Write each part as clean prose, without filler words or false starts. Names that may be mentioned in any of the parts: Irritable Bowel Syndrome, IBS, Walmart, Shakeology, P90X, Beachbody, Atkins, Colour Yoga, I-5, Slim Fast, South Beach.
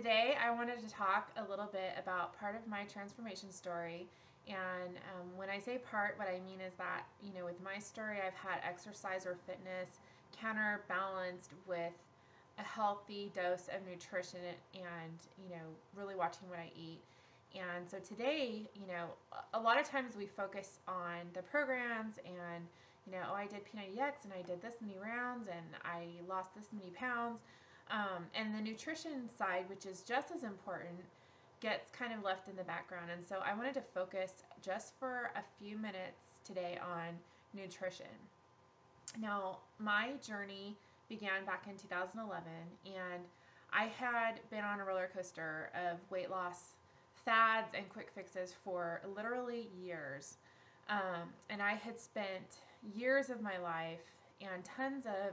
Today I wanted to talk a little bit about part of my transformation story, and when I say part, what I mean is that, you know, with my story I've had exercise or fitness counterbalanced with a healthy dose of nutrition and, you know, really watching what I eat. And so today, you know, a lot of times we focus on the programs and, you know, oh, I did P90X and I did this many rounds and I lost this many pounds. And the nutrition side, which is just as important, gets kind of left in the background. And so I wanted to focus just for a few minutes today on nutrition. Now, my journey began back in 2011, and I had been on a roller coaster of weight loss fads and quick fixes for literally years. And I had spent years of my life and tons of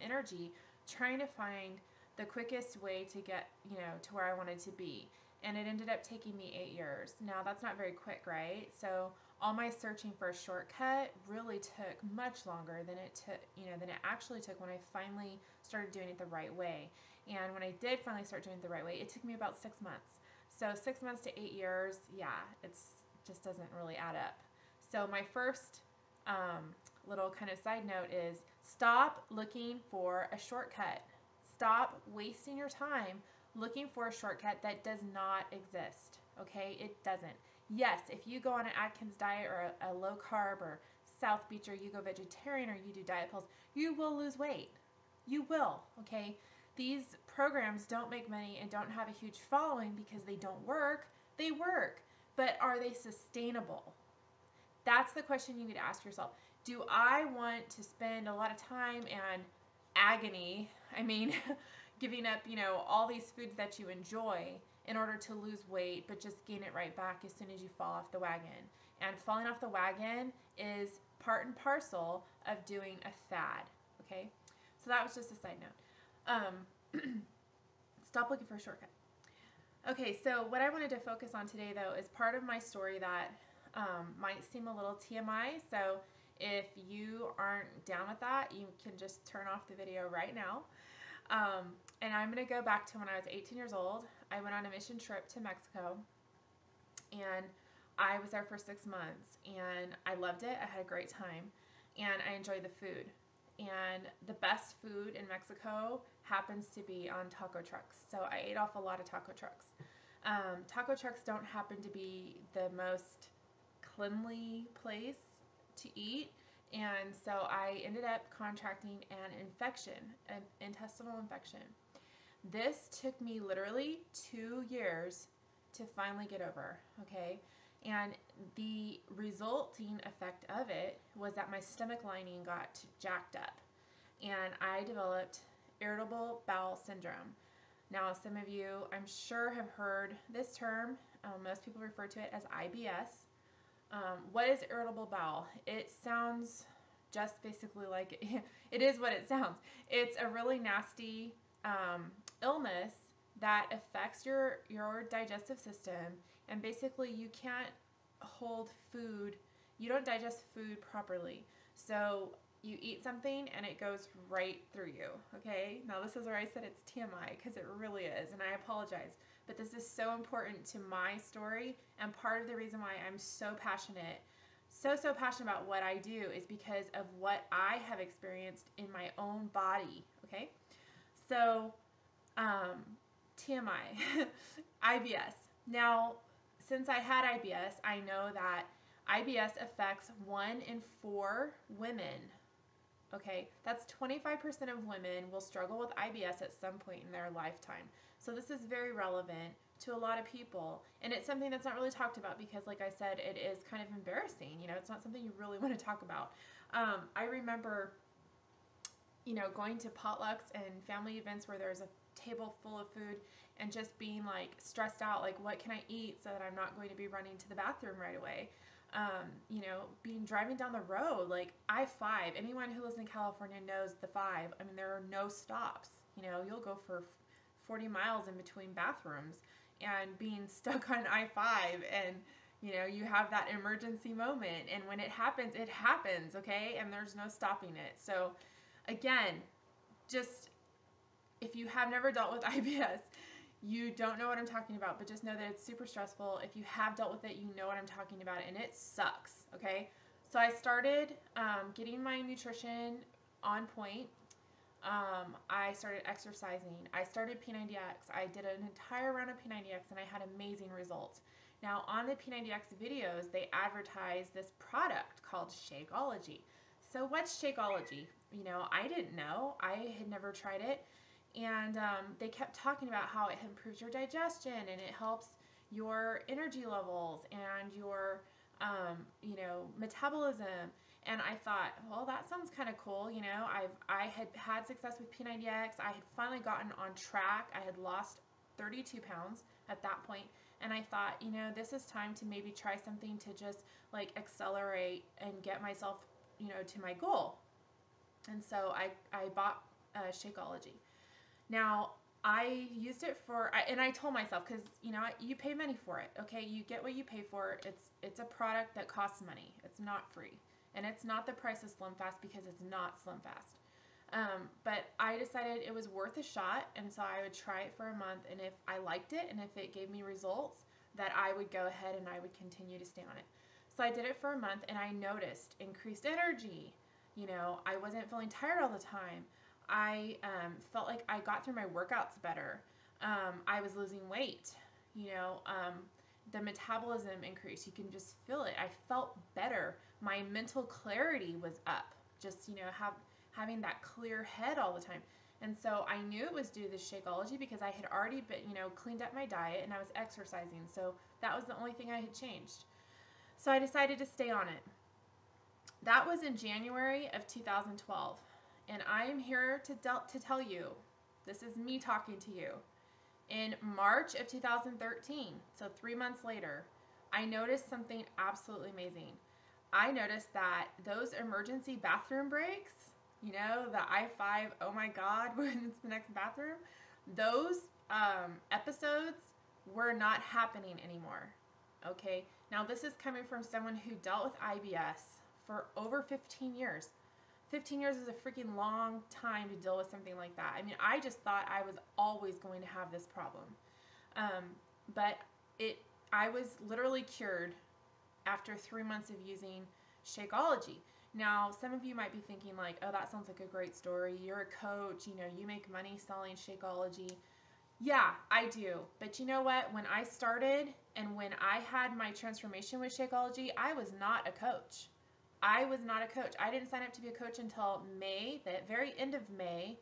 energy trying to find the quickest way to get, you know, to where I wanted to be. And it ended up taking me 8 years. Now, that's not very quick, right? So all my searching for a shortcut really took much longer than it took, you know, than it actually took when I finally started doing it the right way. And when I did finally start doing it the right way, it took me about 6 months. So 6 months to 8 years, yeah, it's just doesn't really add up. So my first little kind of side note is stop looking for a shortcut. Stop wasting your time looking for a shortcut that does not exist, okay? It doesn't. Yes, if you go on an Atkins diet or a low carb or South Beach, or you go vegetarian or you do diet pills, you will lose weight. You will, okay? These programs don't make money and don't have a huge following because they don't work. They work, but are they sustainable? That's the question you need to ask yourself. Do I want to spend a lot of time and agony, I mean, giving up, you know, all these foods that you enjoy in order to lose weight, but just gain it right back as soon as you fall off the wagon? And falling off the wagon is part and parcel of doing a fad, okay? So that was just a side note. Stop looking for a shortcut. Okay, so what I wanted to focus on today, though, is part of my story that might seem a little TMI, so if you aren't down with that, you can just turn off the video right now. And I'm going to go back to when I was 18 years old. I went on a mission trip to Mexico, and I was there for 6 months, and I loved it. I had a great time, and I enjoyed the food. And the best food in Mexico happens to be on taco trucks, so I ate off a lot of taco trucks. Taco trucks don't happen to be the most cleanly place to eat, and so I ended up contracting an infection, an intestinal infection. This took me literally 2 years to finally get over, okay? And the resulting effect of it was that my stomach lining got jacked up, and I developed irritable bowel syndrome. Now, some of you, I'm sure, have heard this term. Most people refer to it as IBS. What is irritable bowel? It sounds just basically like it is what it sounds. It's a really nasty illness that affects your digestive system, and basically you can't hold food. You don't digest food properly. So you eat something and it goes right through you, okay? Now, this is where I said it's TMI, because it really is, and I apologize. But this is so important to my story, and part of the reason why I'm so passionate, so passionate about what I do is because of what I have experienced in my own body, okay? So, TMI, IBS. Now, since I had IBS, I know that IBS affects 1 in 4 women. Okay, that's 25% of women will struggle with IBS at some point in their lifetime. So this is very relevant to a lot of people, and it's something that's not really talked about because, like I said, it is kind of embarrassing. You know, it's not something you really want to talk about. I remember, you know, going to potlucks and family events where there's a table full of food and just being like stressed out, like, what can I eat so that I'm not going to be running to the bathroom right away? You know, driving down the road, like I-5, anyone who lives in California knows the 5. I mean, there are no stops. You know, you'll go for 40 miles in between bathrooms, and being stuck on I-5, and, you know, you have that emergency moment, and when it happens, okay? And there's no stopping it. So again, just, if you have never dealt with IBS, you don't know what I'm talking about, but just know that it's super stressful. If you have dealt with it, you know what I'm talking about, and it sucks, okay? So I started getting my nutrition on point. I started exercising. I started P90X. I did an entire round of P90X, and I had amazing results. Now, on the P90X videos, they advertise this product called Shakeology. So what's Shakeology? You know, I didn't know. I had never tried it. And they kept talking about how it improves your digestion and it helps your energy levels and your, you know, metabolism. And I thought, well, that sounds kind of cool. You know, I had success with P90X. I had finally gotten on track. I had lost 32 pounds at that point. And I thought, you know, this is time to maybe try something to just like accelerate and get myself, you know, to my goal. And so I bought Shakeology. Now, I used it for, and I told myself, because, you know, you pay money for it, okay? You get what you pay for. It's a product that costs money. It's not free. And it's not the price of Slim Fast because it's not Slim Fast. But I decided it was worth a shot, and so I would try it for a month, and if I liked it and if it gave me results, that I would go ahead and I would continue to stay on it. So I did it for a month, and I noticed increased energy. You know, I wasn't feeling tired all the time. I felt like I got through my workouts better. I was losing weight, you know, the metabolism increased. You can just feel it. I felt better. My mental clarity was up, just, you know, having that clear head all the time. And so I knew it was due to Shakeology because I had already been, you know, cleaned up my diet and I was exercising. So that was the only thing I had changed. So I decided to stay on it. That was in January of 2012. And I'm here to tell you, this is me talking to you, in March of 2013, so 3 months later, I noticed something absolutely amazing. I noticed that those emergency bathroom breaks, you know, the I-5, oh my God, when it's the next bathroom, those episodes were not happening anymore, okay? Now, this is coming from someone who dealt with IBS for over 15 years. 15 years is a freaking long time to deal with something like that. I mean, I just thought I was always going to have this problem. But I was literally cured after 3 months of using Shakeology. Now, some of you might be thinking like, oh, that sounds like a great story. You're a coach, you know, you make money selling Shakeology. Yeah, I do. But you know what? When I started and when I had my transformation with Shakeology, I was not a coach. I was not a coach. I didn't sign up to be a coach until May, the very end of May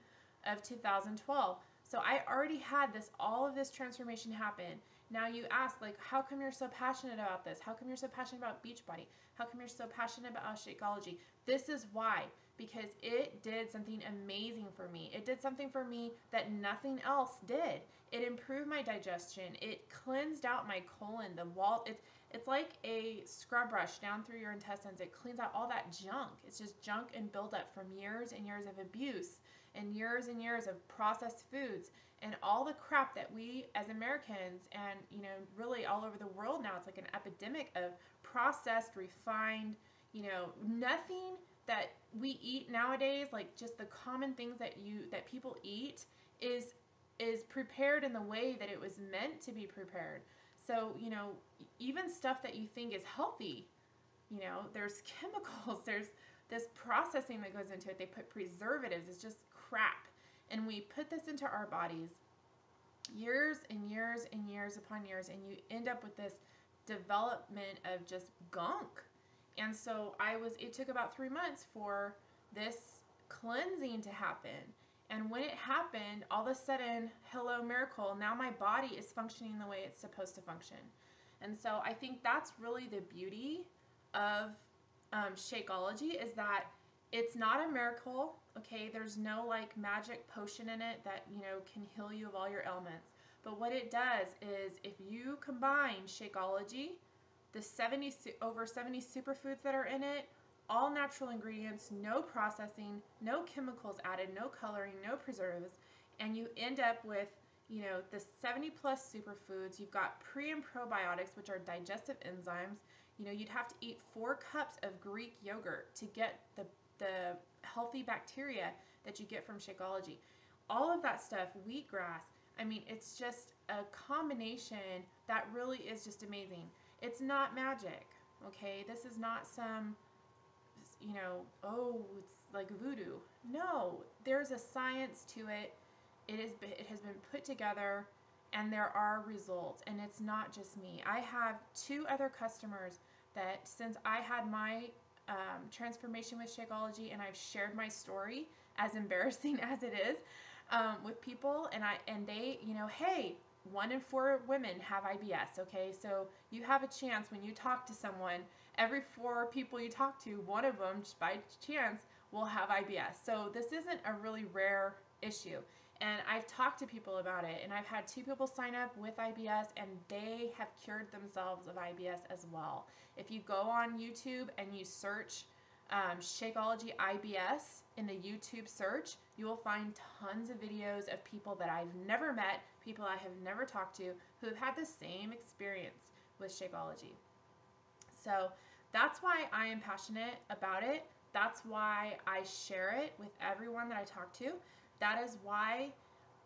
of 2012. So I already had this, all of this transformation happen. Now you ask, like, how come you're so passionate about this? How come you're so passionate about Beachbody? How come you're so passionate about Shakeology? This is why, because it did something amazing for me. It did something for me that nothing else did. It improved my digestion. It cleansed out my colon, the wall. It's like a scrub brush down through your intestines. It cleans out all that junk. It's just junk and buildup from years and years of abuse and years of processed foods and all the crap that we as Americans and, you know, really all over the world now, it's like an epidemic of processed, refined, you know, nothing that we eat nowadays, like just the common things that people eat is prepared in the way that it was meant to be prepared. So, you know, even stuff that you think is healthy, you know, there's chemicals, there's this processing that goes into it. They put preservatives, it's just crap. And we put this into our bodies years and years and years upon years, and you end up with this development of just gunk. And so it took about 3 months for this cleansing to happen. And when it happened, all of a sudden, hello, miracle, now my body is functioning the way it's supposed to function. And so I think that's really the beauty of Shakeology, is that it's not a miracle, okay? There's no like magic potion in it that, you know, can heal you of all your ailments. But what it does is if you combine Shakeology, the over 70 superfoods that are in it, all natural ingredients, no processing, no chemicals added, no coloring, no preservatives, and you end up with, you know, the 70+ superfoods. You've got pre and probiotics, which are digestive enzymes. You know, you'd have to eat 4 cups of Greek yogurt to get the healthy bacteria that you get from Shakeology. All of that stuff, wheatgrass, I mean, it's just a combination that really is just amazing. It's not magic, okay? This is not some, you know, oh, it's like voodoo. No, there's a science to it. It has been put together, and there are results, and it's not just me. I have two other customers that since I had my transformation with Shakeology, and I've shared my story, as embarrassing as it is, with people, and they, you know, hey, 1 in 4 women have IBS, okay? So you have a chance when you talk to someone, every 4 people you talk to, 1 of them, just by chance, will have IBS. So this isn't a really rare issue. And I've talked to people about it, and I've had 2 people sign up with IBS, and they have cured themselves of IBS as well. If you go on YouTube and you search Shakeology IBS in the YouTube search, you will find tons of videos of people that I've never met, people I have never talked to, who have had the same experience with Shakeology. So that's why I am passionate about it. That's why I share it with everyone that I talk to. That is why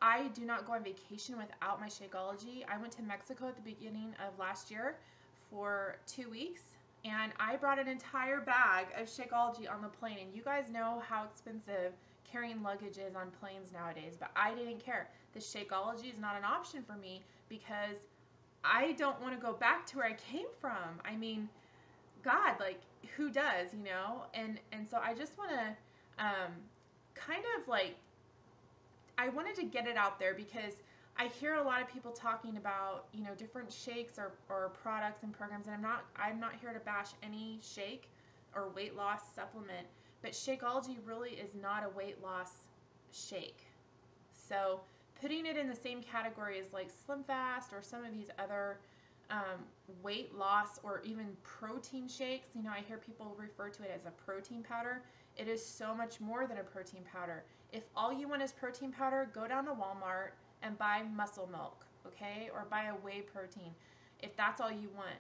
I do not go on vacation without my Shakeology. I went to Mexico at the beginning of last year for 2 weeks, and I brought an entire bag of Shakeology on the plane. And you guys know how expensive carrying luggage is on planes nowadays, but I didn't care. The Shakeology is not an option for me because I don't want to go back to where I came from. I mean, God, like, who does, you know? And so I just want to kind of like, I wanted to get it out there because I hear a lot of people talking about, you know, different shakes or products and programs, and I'm not here to bash any shake or weight loss supplement, but Shakeology really is not a weight loss shake. So putting it in the same category as like Slim Fast or some of these other weight loss or even protein shakes, you know, I hear people refer to it as a protein powder. It is so much more than a protein powder. If all you want is protein powder, go down to Walmart and buy Muscle Milk, okay? Or buy a whey protein, if that's all you want.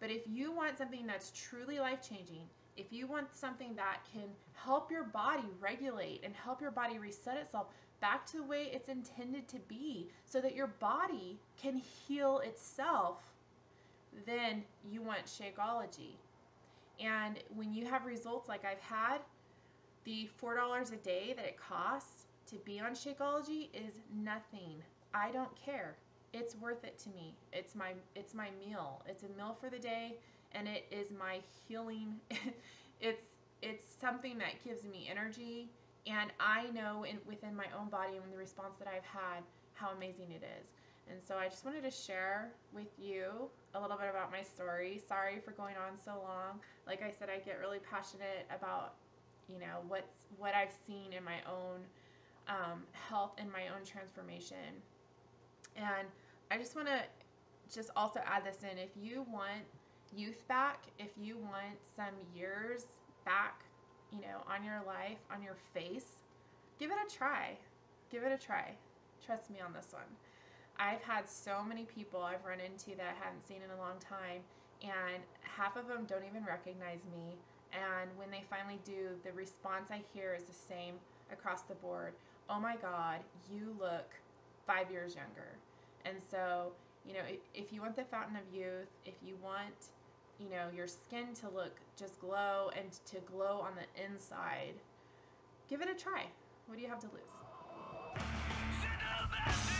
But if you want something that's truly life-changing, if you want something that can help your body regulate and help your body reset itself back to the way it's intended to be so that your body can heal itself, then you want Shakeology. And when you have results like I've had, the $4 a day that it costs to be on Shakeology is nothing. I don't care. It's worth it to me. It's my meal. It's a meal for the day, and it is my healing. It's something that gives me energy, and I know within my own body and the response that I've had how amazing it is. And so I just wanted to share with you a little bit about my story. Sorry for going on so long. Like I said, I get really passionate about, you know, what I've seen in my own health and my own transformation. And I just want to just also add this in. If you want youth back, if you want some years back, you know, on your life, on your face, give it a try. Give it a try. Trust me on this one. I've had so many people I've run into that I haven't seen in a long time, and half of them don't even recognize me. And when they finally do, the response I hear is the same across the board. Oh my God, you look 5 years younger. And so, you know, if you want the fountain of youth, if you want, you know, your skin to look just glow and to glow on the inside, give it a try. What do you have to lose?